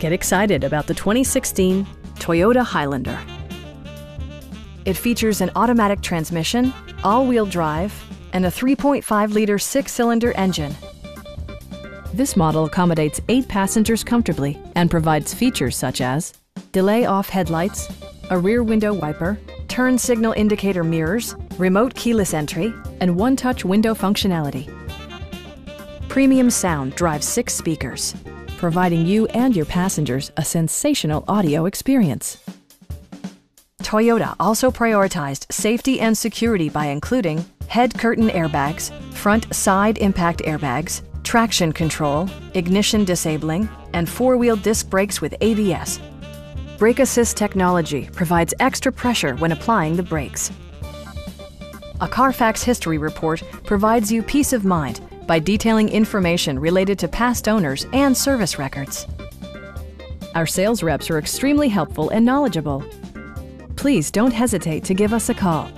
Get excited about the 2016 Toyota Highlander. It features an automatic transmission, all-wheel drive, and a 3.5-liter six-cylinder engine. This model accommodates 8 passengers comfortably and provides features such as delay-off headlights, a rear window wiper, turn signal indicator mirrors, remote keyless entry, and one-touch window functionality. Premium sound drives 6 speakers, providing you and your passengers a sensational audio experience. Toyota also prioritized safety and security by including head curtain airbags, front side impact airbags, traction control, ignition disabling, and 4-wheel disc brakes with ABS. Brake assist technology provides extra pressure when applying the brakes. A Carfax history report provides you peace of mind by detailing information related to past owners and service records. Our sales reps are extremely helpful and knowledgeable. Please don't hesitate to give us a call.